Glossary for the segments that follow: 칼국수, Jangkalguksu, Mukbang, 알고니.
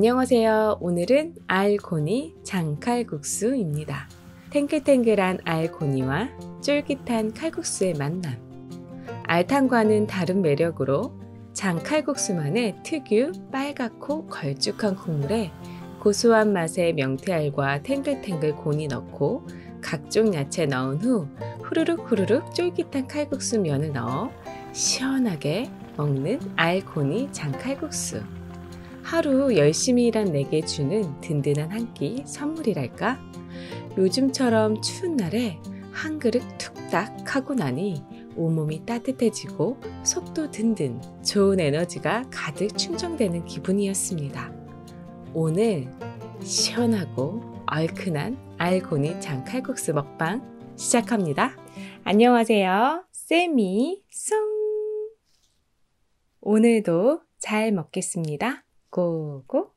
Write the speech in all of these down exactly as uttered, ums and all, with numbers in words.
안녕하세요. 오늘은 알코니 장칼국수입니다. 탱글탱글한 알코니와 쫄깃한 칼국수의 만남. 알탕과는 다른 매력으로 장칼국수만의 특유 빨갛고 걸쭉한 국물에 고소한 맛의 명태알과 탱글탱글 고니 넣고 각종 야채 넣은 후 후루룩 후루룩 쫄깃한 칼국수 면을 넣어 시원하게 먹는 알코니 장칼국수. 하루 열심히 일한 내게 주는 든든한 한 끼 선물이랄까? 요즘처럼 추운 날에 한 그릇 툭딱 하고 나니 온몸이 따뜻해지고 속도 든든, 좋은 에너지가 가득 충전되는 기분이었습니다. 오늘 시원하고 얼큰한 알코니 장칼국수 먹방 시작합니다. 안녕하세요. 세미 쏭! 오늘도 잘 먹겠습니다. 고고!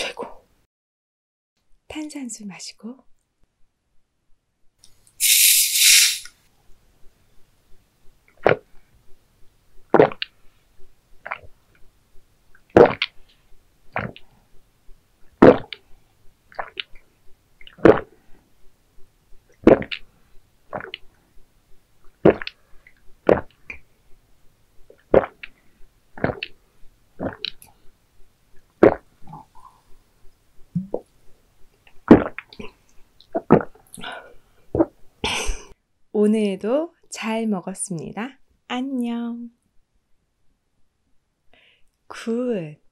최고. 탄산수 마시고 오늘도 잘 먹었습니다. 안녕. 굿.